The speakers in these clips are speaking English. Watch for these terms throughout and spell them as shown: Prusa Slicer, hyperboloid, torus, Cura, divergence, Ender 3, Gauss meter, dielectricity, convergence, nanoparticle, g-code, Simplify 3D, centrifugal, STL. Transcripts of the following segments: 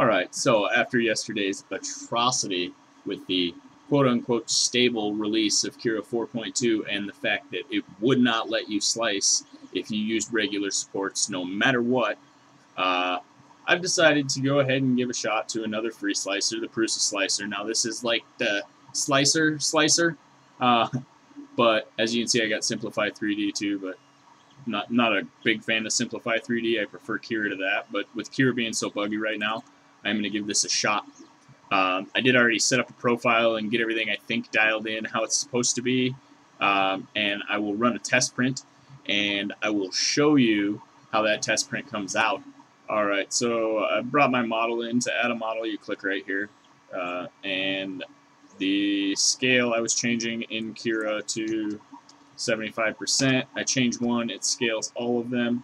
Alright, so after yesterday's atrocity with the quote-unquote stable release of Cura 4.2 and the fact that it would not let you slice if you used regular supports no matter what, I've decided to go ahead and give a shot to another free slicer, the Prusa Slicer. Now this is like the slicer, but as you can see I got Simplify 3D too, but not a big fan of Simplify 3D. I prefer Cura to that, but with Cura being so buggy right now, I'm going to give this a shot. I did already set up a profile and get everything I think dialed in how it's supposed to be, and I will run a test print and I will show you how that test print comes out. Alright, so I brought my model in. To add a model you click right here, and the scale I was changing in Cura to 75%. I change one, it scales all of them.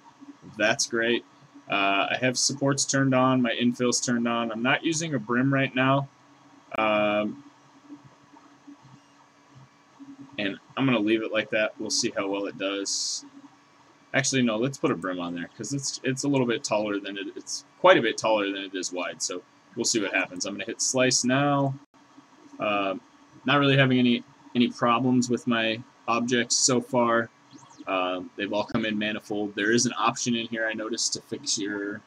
That's great. I have supports turned on, my infills turned on. I'm not using a brim right now, and I'm gonna leave it like that. We'll see how well it does. Actually, no, let's put a brim on there because it's a little bit taller than it's quite a bit taller than it is wide. So we'll see what happens. I'm gonna hit slice now. Not really having any problems with my objects so far. They've all come in manifold. There is an option in here I noticed to fix your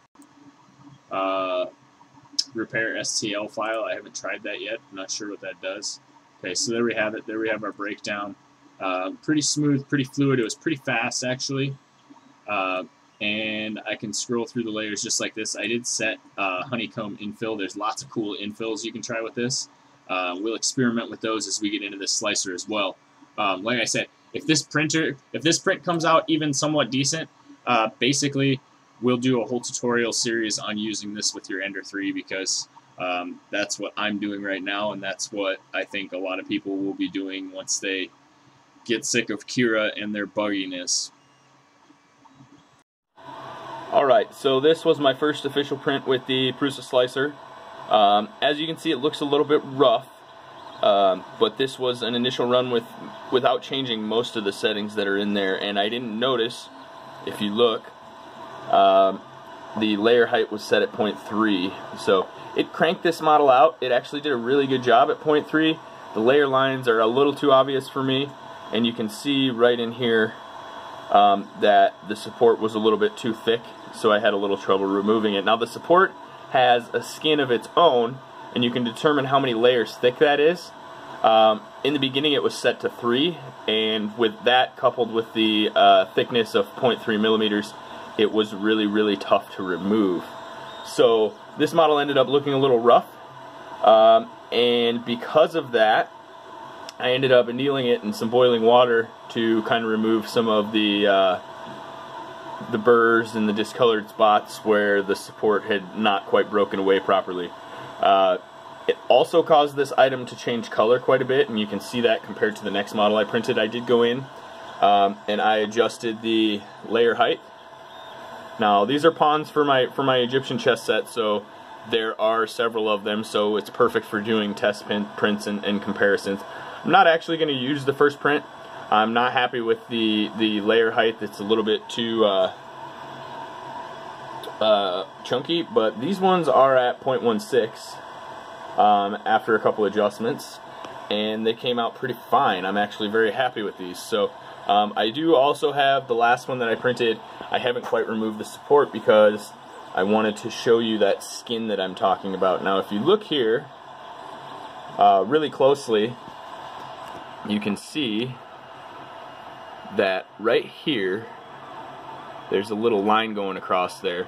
repair STL file. I haven't tried that yet. I'm not sure what that does. Okay, so there we have it. There we have our breakdown. Pretty smooth, pretty fluid. It was pretty fast actually. And I can scroll through the layers just like this. I did set honeycomb infill. There's lots of cool infills you can try with this. We'll experiment with those as we get into this slicer as well. Like I said, if this print comes out even somewhat decent, basically we'll do a whole tutorial series on using this with your Ender 3 because that's what I'm doing right now, and that's what I think a lot of people will be doing once they get sick of Cura and their bugginess. Alright, so this was my first official print with the Prusa Slicer. As you can see, it looks a little bit rough. But this was an initial run without changing most of the settings that are in there, and I didn't notice, if you look, the layer height was set at 0.3, so it cranked this model out. It actually did a really good job at 0.3. The layer lines are a little too obvious for me, and you can see right in here that the support was a little bit too thick, so I had a little trouble removing it. Now the support has a skin of its own, and you can determine how many layers thick that is. In the beginning it was set to 3, and with that coupled with the thickness of 0.3 millimeters, it was really tough to remove. So this model ended up looking a little rough, and because of that I ended up annealing it in some boiling water to kind of remove some of the burrs and the discolored spots where the support had not quite broken away properly. It also caused this item to change color quite a bit, and you can see that compared to the next model I printed. I did go in and I adjusted the layer height. Now these are pawns for my Egyptian chess set, so there are several of them, so it's perfect for doing test prints and comparisons. I'm not actually going to use the first print. I'm not happy with the layer height. That's a little bit too chunky, but these ones are at 0.16 after a couple adjustments, and they came out pretty fine. I'm actually very happy with these. So I do also have the last one that I printed. I haven't quite removed the support because I wanted to show you that skin that I'm talking about. Now if you look here really closely, you can see that right here there's a little line going across there.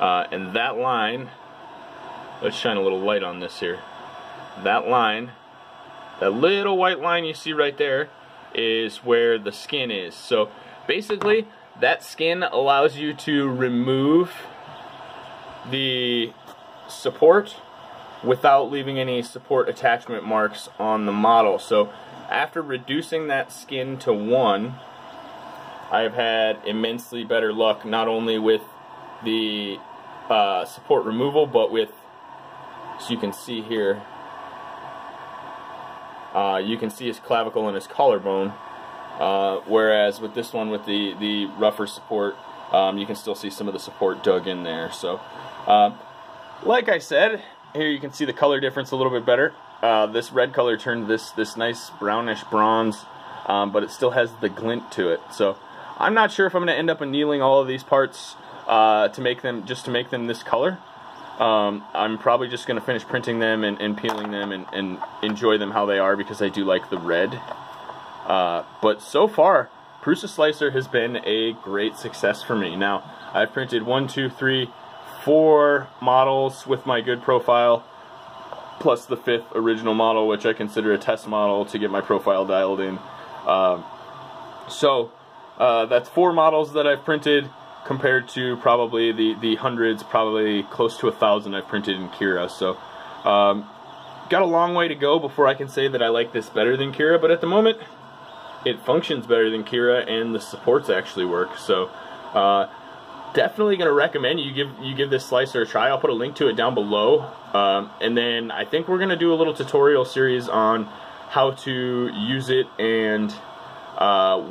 And that line, let's shine a little light on this here. That line, that little white line you see right there, is where the skin is. So basically, that skin allows you to remove the support without leaving any support attachment marks on the model. So after reducing that skin to 1, I've had immensely better luck, not only with the support removal, but with, as you can see here, you can see his clavicle and his collarbone, whereas with this one, with the rougher support, you can still see some of the support dug in there. So Like I said, here you can see the color difference a little bit better. This red color turned this nice brownish bronze, but it still has the glint to it. So I'm not sure if I'm going to end up annealing all of these parts to make them this color. I'm probably just going to finish printing them and peeling them and enjoy them how they are, because I do like the red. But so far, Prusa Slicer has been a great success for me. Now, I've printed 4 models with my good profile, plus the 5th original model, which I consider a test model to get my profile dialed in. So that's 4 models that I've printed, compared to probably the hundreds, probably close to 1,000 I've printed in Cura. So got a long way to go before I can say that I like this better than Cura, but at the moment it functions better than Cura, and the supports actually work. So definitely going to recommend you give this slicer a try. I'll put a link to it down below, and then I think we're going to do a little tutorial series on how to use it and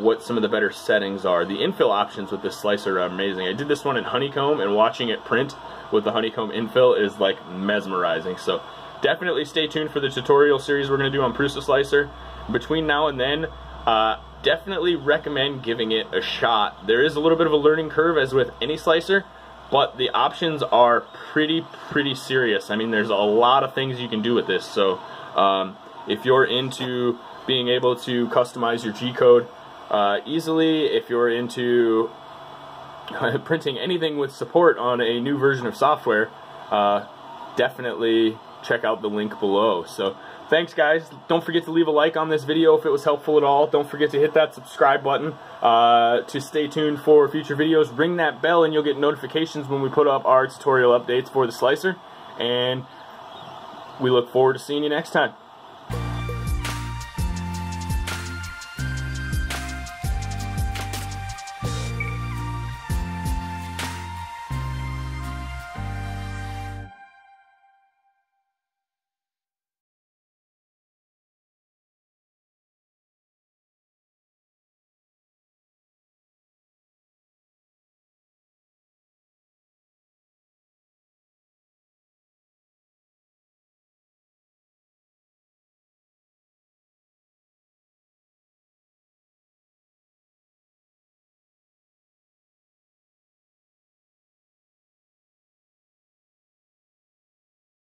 what some of the better settings are. The infill options with this slicer are amazing. I did this one in honeycomb, and watching it print with the honeycomb infill is like mesmerizing. So definitely stay tuned for the tutorial series we're going to do on Prusa Slicer. Between now and then, definitely recommend giving it a shot. There is a little bit of a learning curve, as with any slicer, but the options are pretty serious. I mean, there's a lot of things you can do with this. So if you're into being able to customize your g-code easily, if you're into printing anything with support on a new version of software, definitely check out the link below. So thanks, guys. Don't forget to leave a like on this video if it was helpful at all. Don't forget to hit that subscribe button to stay tuned for future videos. Ring that bell and you'll get notifications when we put up our tutorial updates for the slicer. And we look forward to seeing you next time.